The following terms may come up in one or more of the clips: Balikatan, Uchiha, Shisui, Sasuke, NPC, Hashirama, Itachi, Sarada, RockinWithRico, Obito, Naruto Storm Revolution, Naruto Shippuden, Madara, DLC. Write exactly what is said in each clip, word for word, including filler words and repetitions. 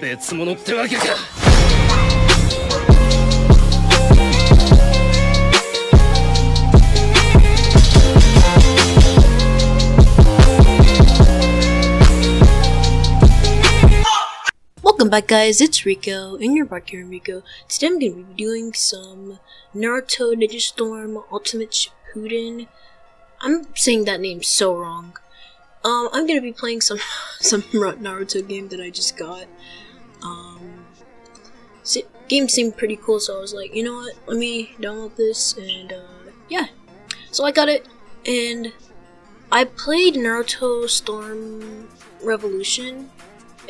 別物ってわけか。Welcome back guys, it's Rico, and you're back here in Rico. Today I'm going to be doing some Naruto Ninja Storm Ultimate Shippuden. I'm saying that name so wrong. Um, I'm gonna be playing some some Naruto game that I just got. Um, so, game seemed pretty cool, so I was like, you know what? Let me download this, and uh, yeah. So I got it, and I played Naruto Storm Revolution,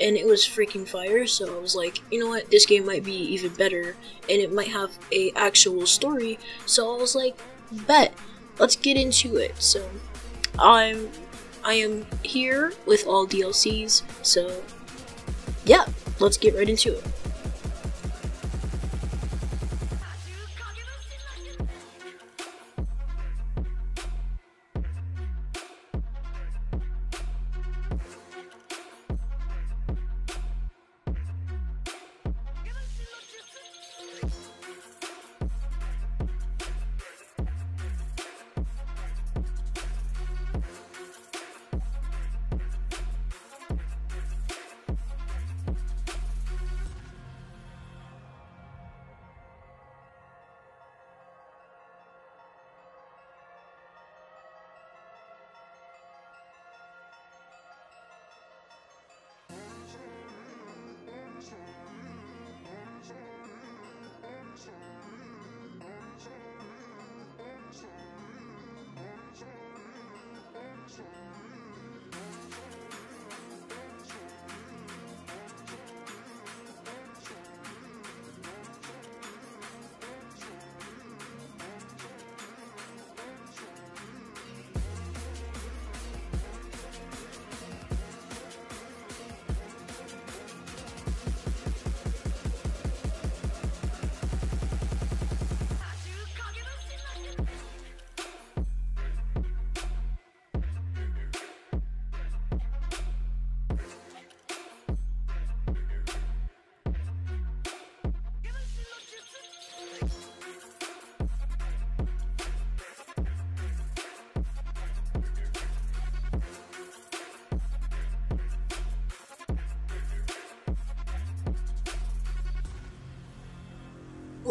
and it was freaking fire. So I was like, you know what? This game might be even better, and it might have a actual story. So I was like, bet. Let's get into it. So I'm. I am here with all D L Cs, so yeah, let's get right into it.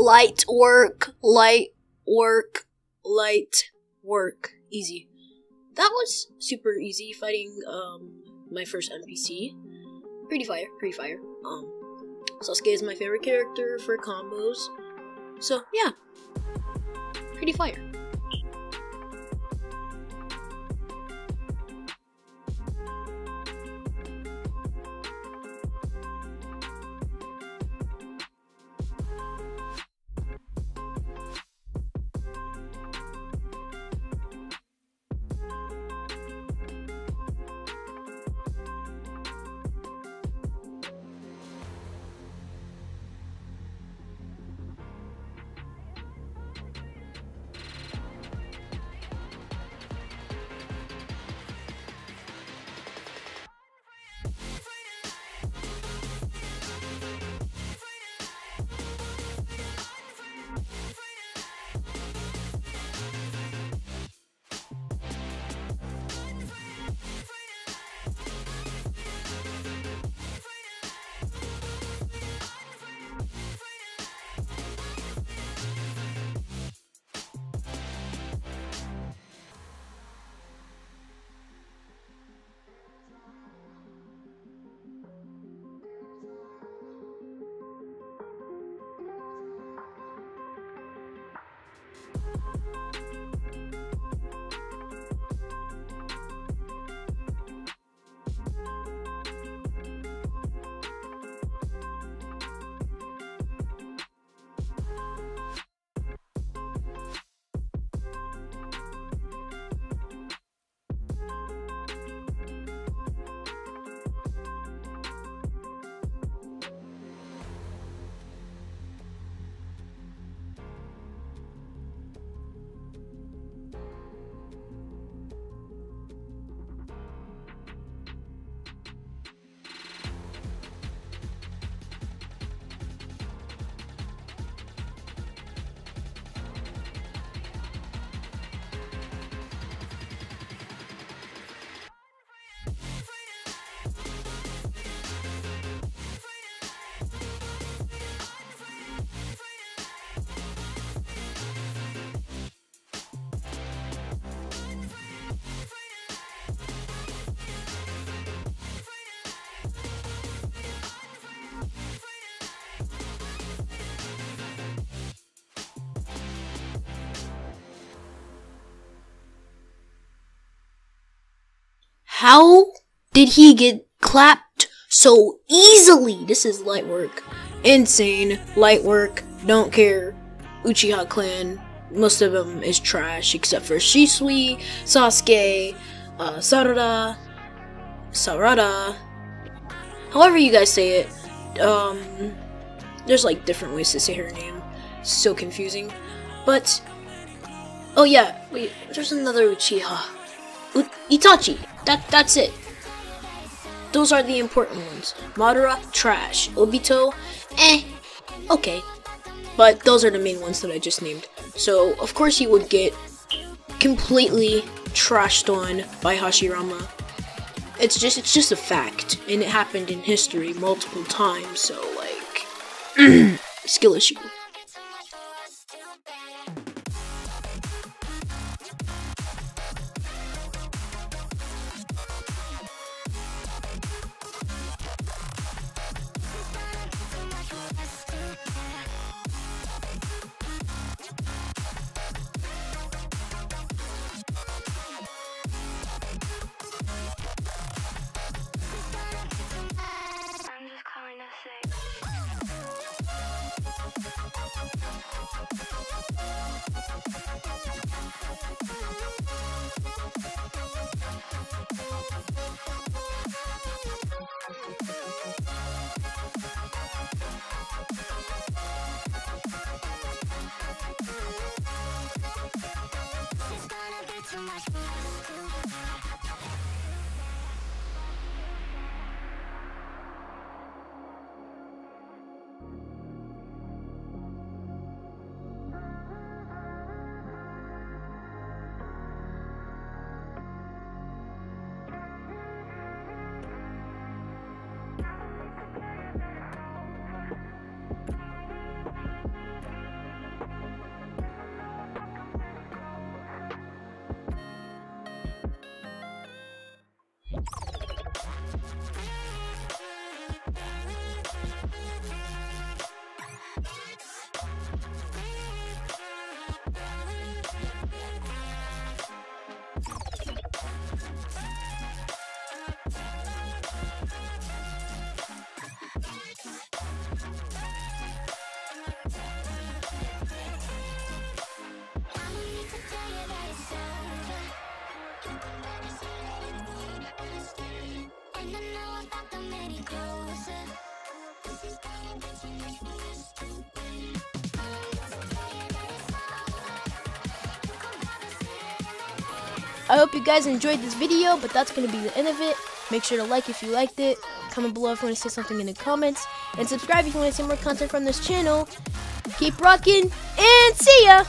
Light work, light work, light work. Easy. That was super easy fighting um, my first N P C. Pretty fire, pretty fire. Um, Sasuke is my favorite character for combos. So yeah, pretty fire. How did he get clapped so easily? This is light work. Insane. Light work. Don't care. Uchiha clan. Most of them is trash, except for Shisui, Sasuke, uh, Sarada, Sarada. However you guys say it. Um, there's like different ways to say her name. So confusing. But, oh yeah, wait, there's another Uchiha. U Itachi. That, that's it. Those are the important ones. Madara, trash. Obito, eh, okay. But those are the main ones that I just named. So, of course he would get completely trashed on by Hashirama. It's just it's just a fact, and it happened in history multiple times, so like skill issue. I hope you guys enjoyed this video, but that's going to be the end of it. Make sure to like if you liked it, comment below if you want to say something in the comments, and subscribe if you want to see more content from this channel. Keep rocking, and see ya!